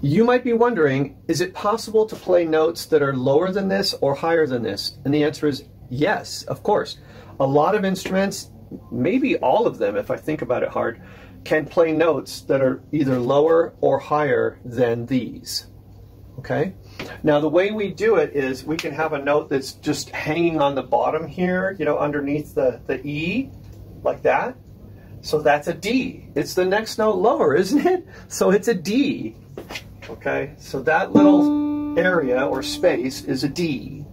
You might be wondering, is it possible to play notes that are lower than this or higher than this? And the answer is yes, of course. A lot of instruments, maybe all of them if I think about it hard, can play notes that are either lower or higher than these. Okay? Now the way we do it is we can have a note that's just hanging on the bottom here, you know, underneath the E, like that. So that's a D. It's the next note lower, isn't it? So it's a D. Okay, so that little area or space is a D.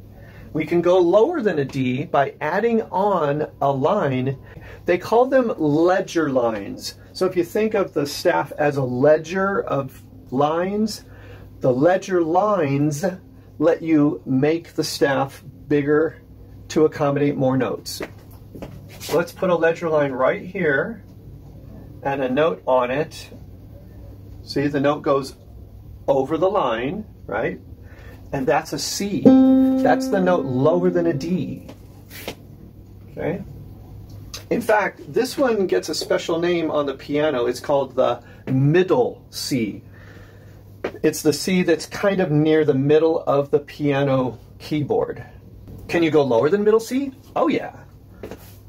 We can go lower than a D by adding on a line. They call them ledger lines. So if you think of the staff as a ledger of lines, the ledger lines let you make the staff bigger to accommodate more notes. Let's put a ledger line right here and a note on it. See, the note goes over the line, right? And that's a C. That's the note lower than a D. Okay? In fact, this one gets a special name on the piano. It's called the middle C. It's the C that's kind of near the middle of the piano keyboard. Can you go lower than middle C? Oh yeah.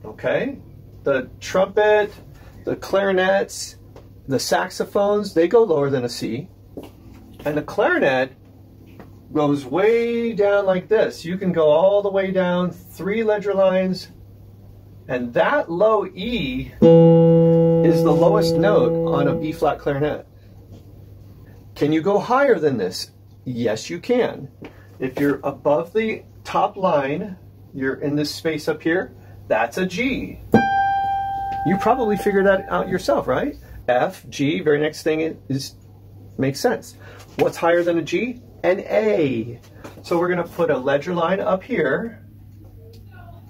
Okay? The trumpet, the clarinets, the saxophones, they go lower than a C. And the clarinet goes way down like this. You can go all the way down 3 ledger lines, and that low E is the lowest note on a B-flat clarinet. Can you go higher than this? Yes, you can. If you're above the top line, you're in this space up here, that's a G. You probably figured that out yourself, right? F, G, very next thing is makes sense. What's higher than a G? An A. So we're going to put a ledger line up here,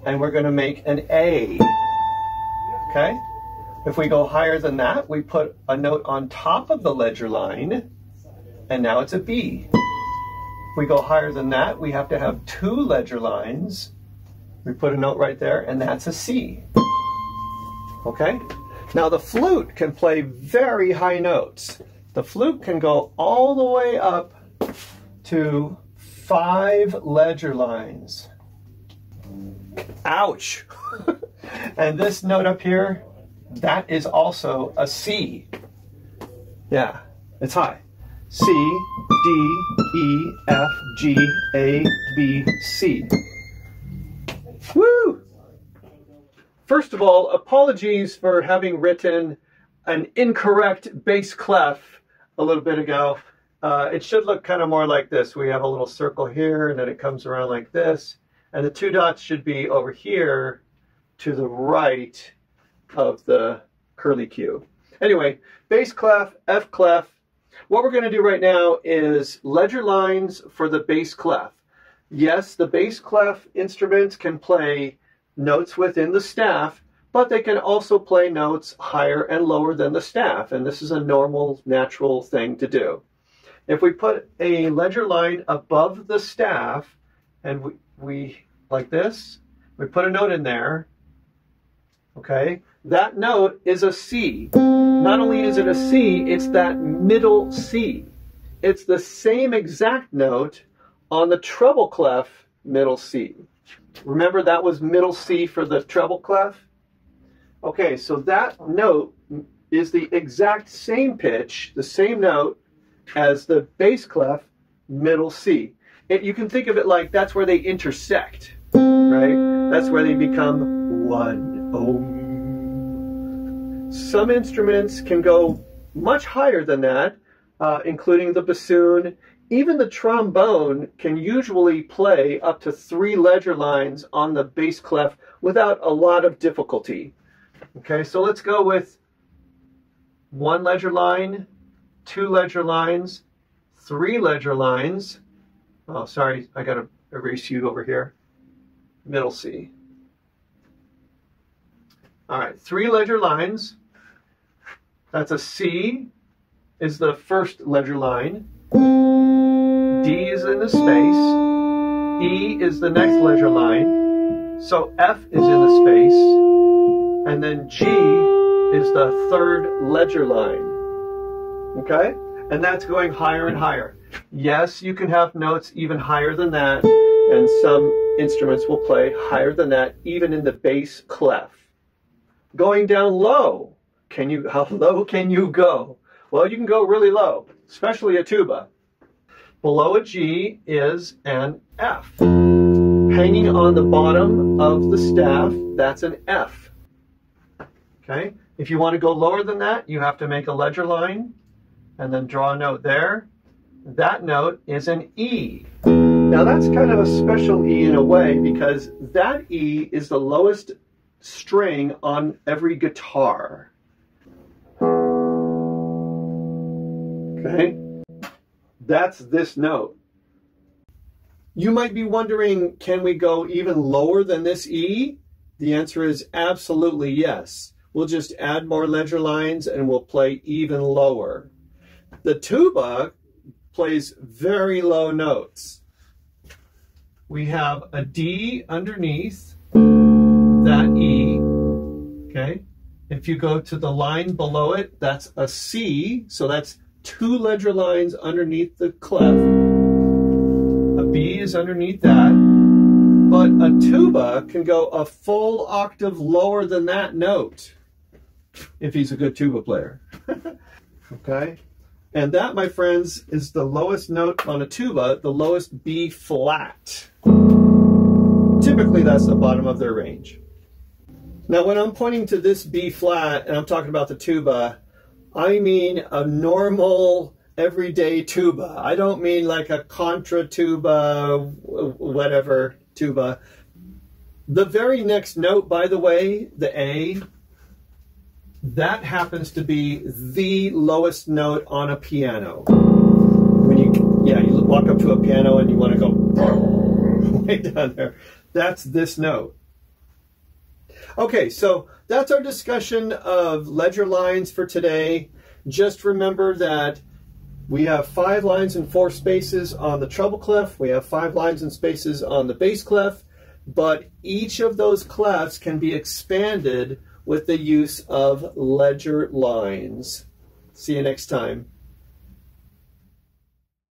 and we're going to make an A. Okay? If we go higher than that, we put a note on top of the ledger line, and now it's a B. If we go higher than that, we have to have 2 ledger lines. We put a note right there, and that's a C. Okay? Now the flute can play very high notes. The flute can go all the way up to 5 ledger lines. Ouch! And this note up here, that is also a C. Yeah, it's high. C, D, E, F, G, A, B, C. Woo! First of all, apologies for having written an incorrect bass clef a little bit ago. It should look kind of more like this. We have a little circle here, and then it comes around like this. And the 2 dots should be over here to the right of the curly Q. Anyway, bass clef, F clef. What we're going to do right now is ledger lines for the bass clef. Yes, the bass clef instruments can play notes within the staff, but they can also play notes higher and lower than the staff. And this is a normal, natural thing to do. If we put a ledger line above the staff, and we like this, we put a note in there, okay? That note is a C. Not only is it a C, it's that middle C. It's the same exact note on the treble clef middle C. Remember that was middle C for the treble clef? Okay, so that note is the exact same pitch, the same note, as the bass clef middle C. You can think of it like that's where they intersect, right? That's where they become one. Oh. Some instruments can go much higher than that, including the bassoon. Even the trombone can usually play up to 3 ledger lines on the bass clef without a lot of difficulty. Okay, so let's go with 1 ledger line, 2 ledger lines, 3 ledger lines. Oh, sorry, I gotta erase you over here. Middle C. All right, 3 ledger lines. That's a C is the first ledger line. D is in the space. E is the next ledger line. So F is in the space. And then G is the third ledger line. Okay? and that's going higher and higher. Yes, you can have notes even higher than that, and some instruments will play higher than that, even in the bass clef. Going down low, how low can you go? Well, you can go really low, especially a tuba. Below a G is an F. Hanging on the bottom of the staff, that's an F. Okay? If you want to go lower than that, you have to make a ledger line and then draw a note there. That note is an E. Now that's kind of a special E in a way, because that E is the lowest string on every guitar. Okay? That's this note. You might be wondering, can we go even lower than this E? The answer is absolutely yes. We'll just add more ledger lines and we'll play even lower. The tuba plays very low notes. We have a D underneath that E, okay? If you go to the line below it, that's a C, so that's two ledger lines underneath the clef. A B is underneath that, but a tuba can go a full octave lower than that note, if he's a good tuba player. Okay? And that, my friends, is the lowest note on a tuba, the lowest B flat. Typically, that's the bottom of their range. Now, when I'm pointing to this B flat, and I'm talking about the tuba, I mean a normal, everyday tuba. I don't mean like a contra tuba, whatever tuba. The very next note, by the way, the A, that happens to be the lowest note on a piano. When you walk up to a piano and you want to go way down there. That's this note. Okay, so that's our discussion of ledger lines for today. Just remember that we have 5 lines and 4 spaces on the treble clef. We have 5 lines and spaces on the bass clef. But each of those clefs can be expanded with the use of ledger lines. See you next time.